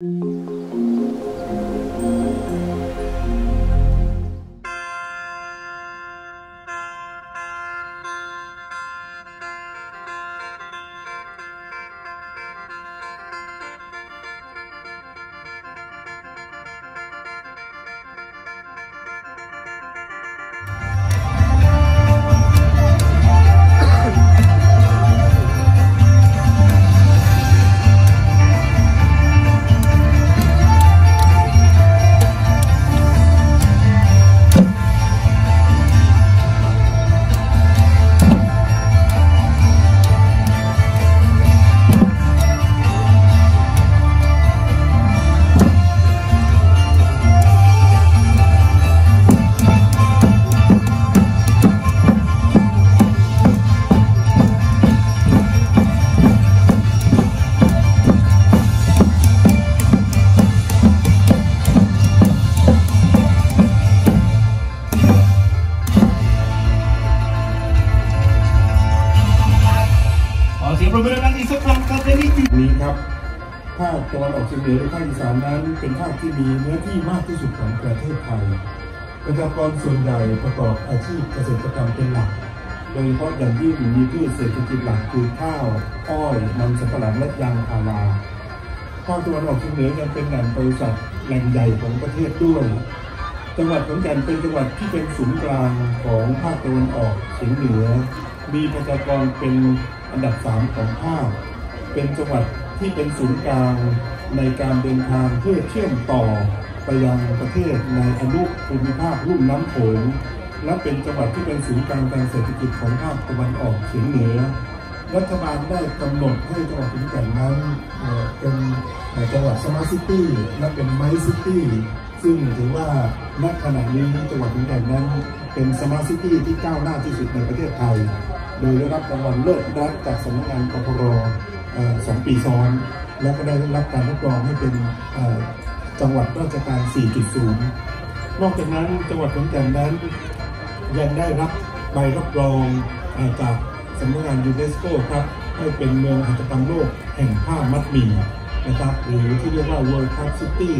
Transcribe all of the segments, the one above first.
นี้ครับภาคตะวันออกเฉียงเหนือและภาคอีสานนั้นเป็นภาคที่มีเนื้อที่มากที่สุดของประเทศไทยประชากรส่วนใหญ่ประกอบอาชีพเกษตรกรรมเป็นหลักโดยเฉพาะอย่างยิ่งมีพืชเศรษฐกิจหลักคือข้าวอ้อยมันสำปะหลังและยางพาราภาคตะวันออกเฉียงเหนือยังเป็นแหล่งบริษัทแหล่งใหญ่ของประเทศด้วยจังหวัดขอนแก่นเป็นจังหวัดที่เป็นศูนย์กลางของภาคตะวันออกเฉียงเหนือมีประชากรเป็นอันดับ3ของภาคเป็นจังหวัดที่เป็นศูนย์กลางในการเดินทางเพื่อเชื่อมต่อไปยังประเทศในอนุภูมิภาคลุ่มน้ำโขงและเป็นจังหวัดที่เป็นศูนย์กลางทางเศรษฐกิจของภาคตะวันออกเฉียงเหนือรัฐบาลได้กำหนดให้จังหวัดขอนแก่นนั้นเป็นจังหวัดสมาร์ทซิตี้และเป็นไมซ์ซิตี้ซึ่งถือว่าณขณะนี้จังหวัดขอนแก่นนั้นเป็นสมาร์ทซิตี้ที่ก้าวหน้าที่สุดในประเทศไทยโดยได้รับรางวัลเลิศรัฐจากสำนักงานกพร2 ปีซ้อนและก็ได้รับการรับรองให้เป็นจังหวัดราชการ 4.0 นอกจากนั้นจังหวัดขอนแก่นนั้นยังได้รับใบรับรองจากสำนักงานยูเนสโกครับให้เป็นเมืองหัตถกรรมโลกแห่งผ้ามัดหมี่นะครับหรือที่เรียกว่า World Cup City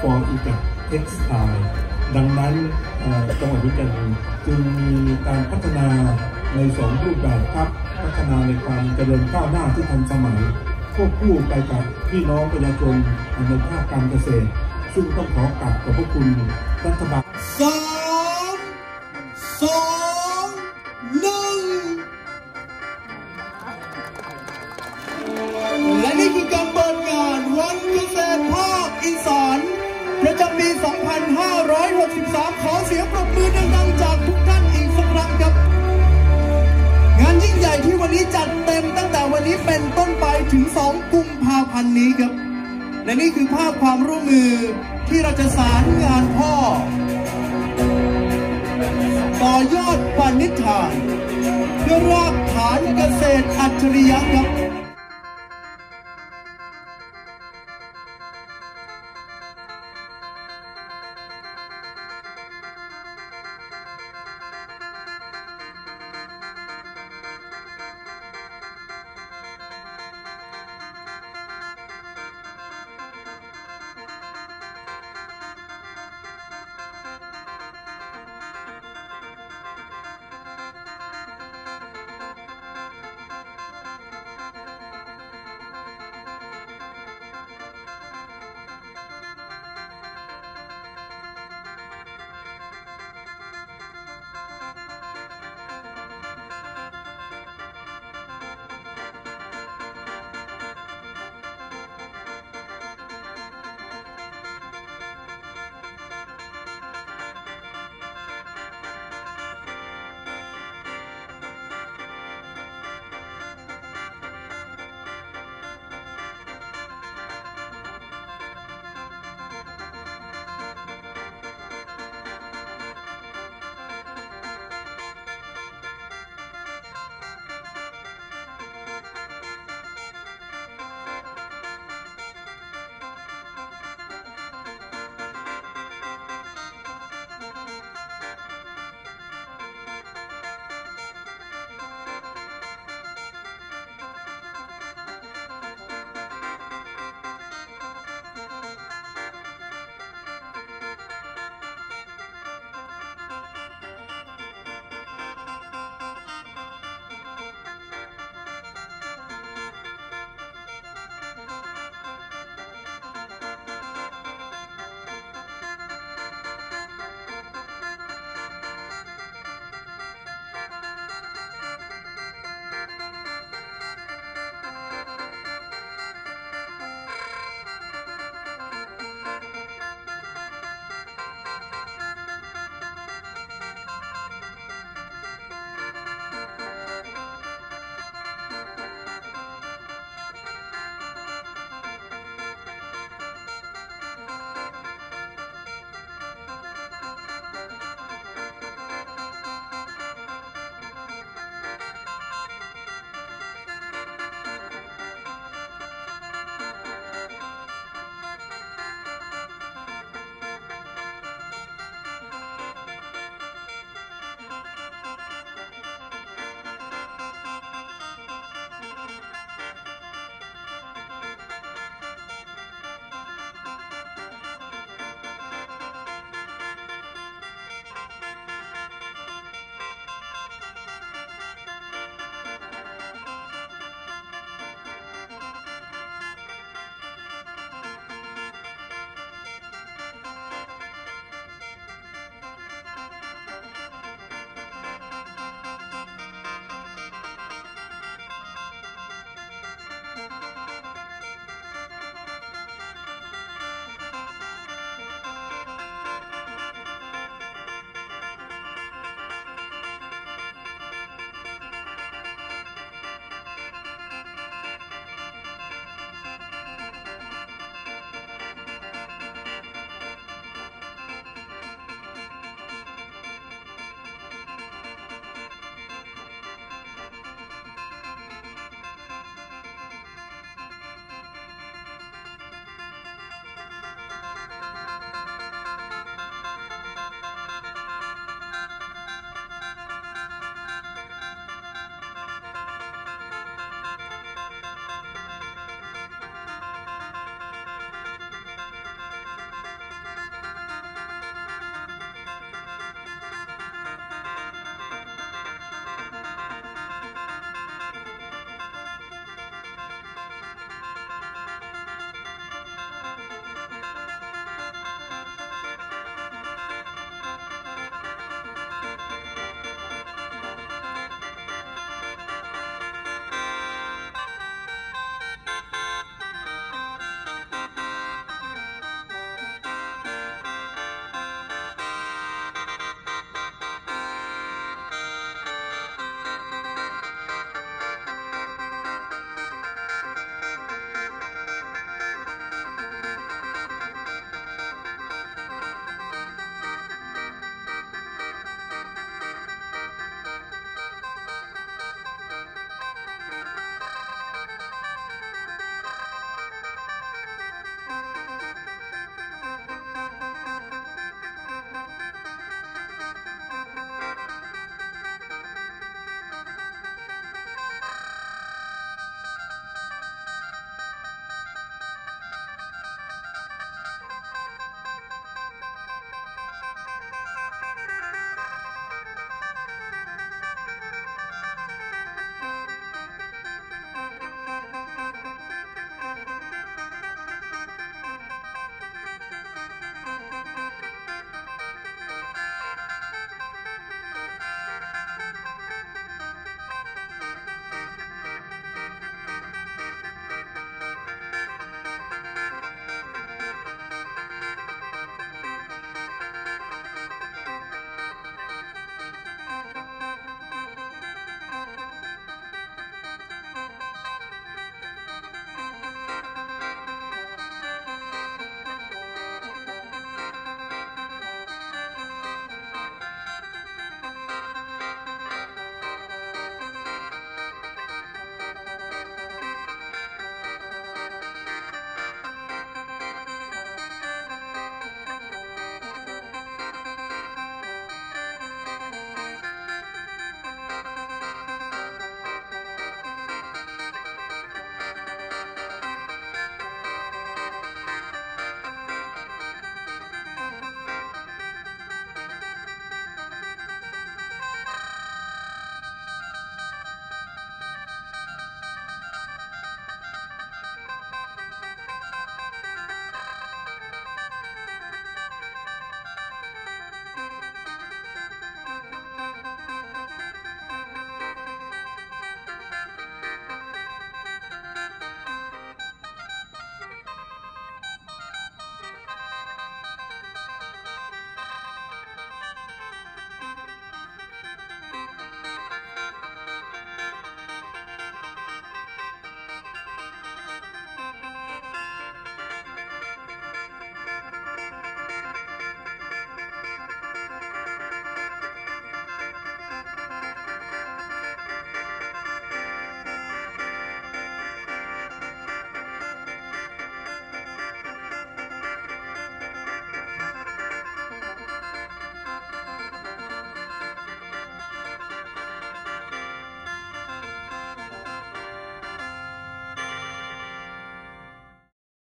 for Ikat Textile ดังนั้นจังหวัดขอนแก่นจึงมีการพัฒนาใน2รูปแบบครับพัฒนาในความเจริญก้าวหน้าที่ทันสมัยควบคู่ไปกับพี่น้องประชาชนในภาคการเกษตรซึ่งต้องขอกราบขอบพระคุณรัฐบาล3 2 1และนี่คือการเปิดงานวันเกษตรภาคอีสานประจำปี2563ขอเสียงปรบมือดังๆจากทุกท่านอีกสักครั้งครับงานยิ่งใหญ่ที่วันนี้จัดเต็มตั้งแต่วันนี้เป็นต้นไปถึง2กุมภาพันธ์นี้ครับและนี่คือภาพความร่วมมือที่เราจะสารงานพ่อต่อยอดปณิธานเพื่อรากฐานเกษตรอัจฉริยะครับ